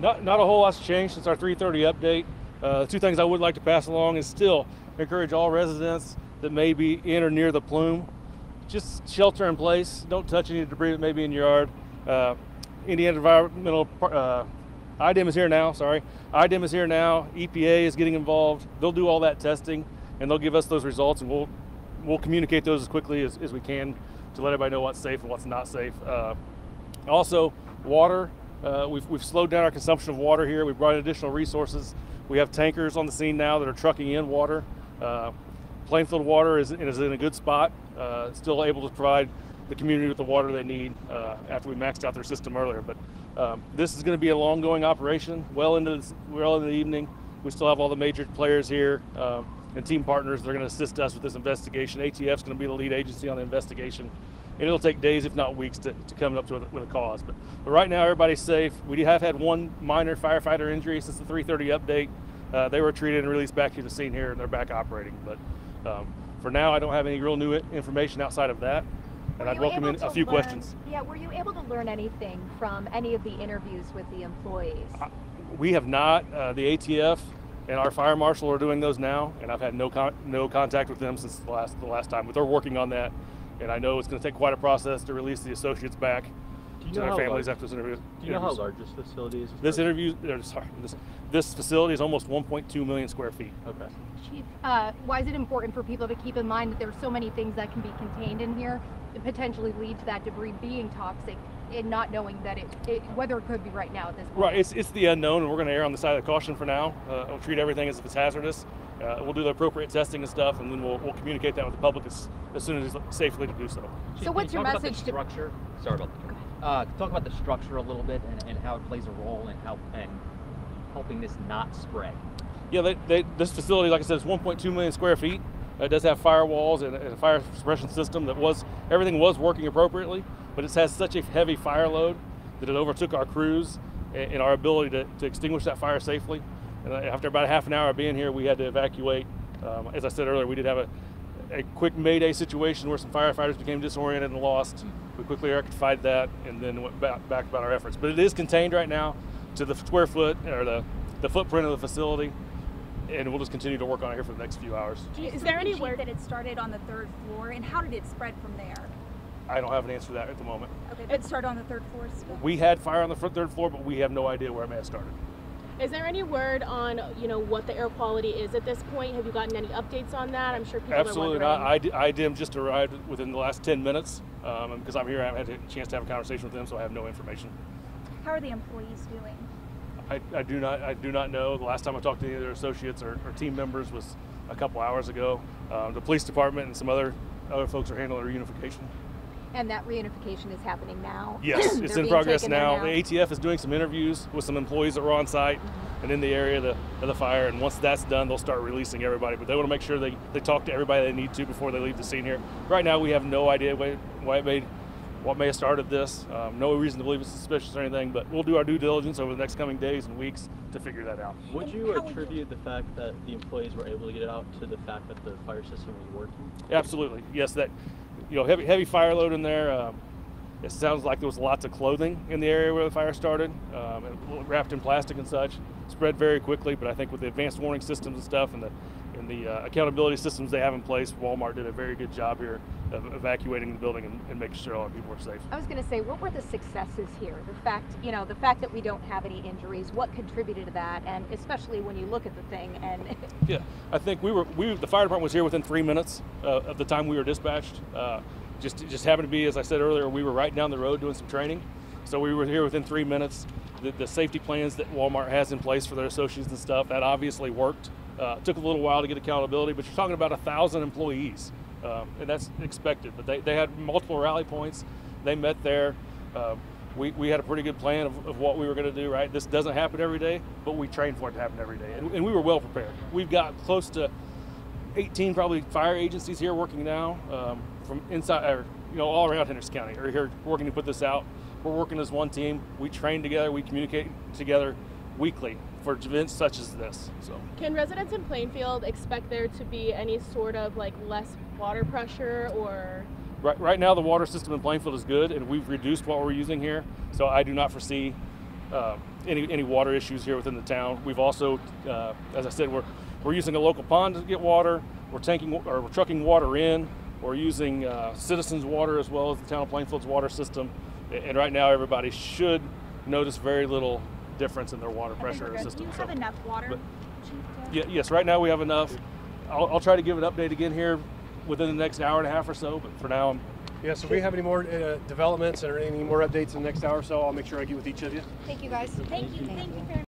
Not a whole lot's changed since our 3:30 update. Two things I would like to pass along is still encourage all residents that may be in or near the plume, just shelter in place. Don't touch any debris that may be in your yard. Indiana Environmental, IDEM is here now, sorry. IDEM is here now, EPA is getting involved. They'll do all that testing and they'll give us those results, and we'll communicate those as quickly as we can to let everybody know what's safe and what's not safe. Also, water. We've slowed down our consumption of water here. We've brought in additional resources. We have tankers on the scene now that are trucking in water. Plainfield Water is in a good spot, still able to provide the community with the water they need after we maxed out their system earlier. But this is going to be an ongoing operation well into the evening. We still have all the major players here and team partners that are going to assist us with this investigation. ATF is going to be the lead agency on the investigation. And it'll take days, if not weeks, to come up with a cause. But right now, everybody's safe. We have had one minor firefighter injury since the 3:30 update. They were treated and released back to the scene here, and they're back operating. But for now, I don't have any real new information outside of that. And I'd welcome in a few questions. Yeah, were you able to learn anything from any of the interviews with the employees? We have not. The ATF and our fire marshal are doing those now, and I've had no contact with them since the last time. But they're working on that. And I know it's going to take quite a process to release the associates back to their families after this interview. Do you know how large this facility is? This facility is almost 1.2 million square feet. Okay. Chief, why is it important for people to keep in mind that there are so many things that can be contained in here that potentially lead to that debris being toxic, and not knowing that whether it could be right now at this point? Right. It's the unknown, and we're going to err on the side of the caution for now. We'll treat everything as if it's hazardous. We'll do the appropriate testing and stuff, and then we'll communicate that with the public as soon as it's safely to do so. So what's your message to structure? Sorry about that. Talk about the structure a little bit and how it plays a role in helping this not spread. Yeah, this facility, like I said, is 1.2 million square feet. It does have firewalls and a fire suppression system that everything was working appropriately, but it has such a heavy fire load that it overtook our crews and our ability to extinguish that fire safely. And after about a half an hour of being here, we had to evacuate. As I said earlier, we did have a quick mayday situation where some firefighters became disoriented and lost. We quickly rectified that and then went back about our efforts. But it is contained right now to the square foot, or the footprint of the facility, and we'll just continue to work on it here for the next few hours. Is there any word that it started on the third floor, and how did it spread from there? I don't have an answer to that at the moment. Okay, but it started on the third floor still? We had fire on the third floor, but we have no idea where it may have started. Is there any word on, what the air quality is at this point? Have you gotten any updates on that? I'm sure people are wondering. Absolutely not. IDEM just arrived within the last 10 minutes. And because I'm here, I haven't had a chance to have a conversation with them, so I have no information. How are the employees doing? I do not know. The last time I talked to any of their associates or team members was a couple hours ago. The police department and some other folks are handling reunification. And that reunification is happening now? Yes, it's in progress now. The ATF is doing some interviews with some employees that were on site and in the area of the fire, and once that's done, they'll start releasing everybody. But they want to make sure they talk to everybody they need to before they leave the scene here. Right now, we have no idea what may have started this. No reason to believe it's suspicious or anything, but we'll do our due diligence over the next coming days and weeks to figure that out. Would you attribute the fact that the employees were able to get out to the fact that the fire system was working? Absolutely, yes. Heavy fire load in there. It sounds like there was lots of clothing in the area where the fire started, and wrapped in plastic and such. Spread very quickly, but I think with the advanced warning systems and stuff, and the accountability systems they have in place, Walmart did a very good job here of evacuating the building and making sure all our people are safe. I was going to say, what were the successes here? The fact that we don't have any injuries. What contributed to that? And especially when you look at the thing and. Yeah, I think the fire department was here within 3 minutes of the time we were dispatched. Just happened to be, as I said earlier, we were right down the road doing some training, so we were here within 3 minutes. The safety plans that Walmart has in place for their associates and stuff, that obviously worked. Took a little while to get accountability, but you're talking about 1,000 employees, and that's expected. But they had multiple rally points. They met there. We had a pretty good plan of what we were going to do, right? This doesn't happen every day, but we train for it to happen every day, and we were well prepared. We've got close to 18 probably fire agencies here working now from inside, or all around Henderson County are here working to put this out. We're working as one team. We train together. We communicate together weekly for events such as this. So, can residents in Plainfield expect there to be any sort of less water pressure or? Right now, the water system in Plainfield is good, and we've reduced what we're using here. So I do not foresee any water issues here within the town. We've also, as I said, we're using a local pond to get water. We're tanking or we're trucking water in. We're using citizens' water as well as the town of Plainfield's water system. And right now, everybody should notice very little difference in their water pressure in the system. Do you have enough water? Yes, right now we have enough. I'll try to give an update again here within the next hour and a half or so, but for now I'm... Yeah, so if we have any more developments or any more updates in the next hour or so, I'll make sure I get with each of you. Thank you, guys. Thank you. Thank you very much.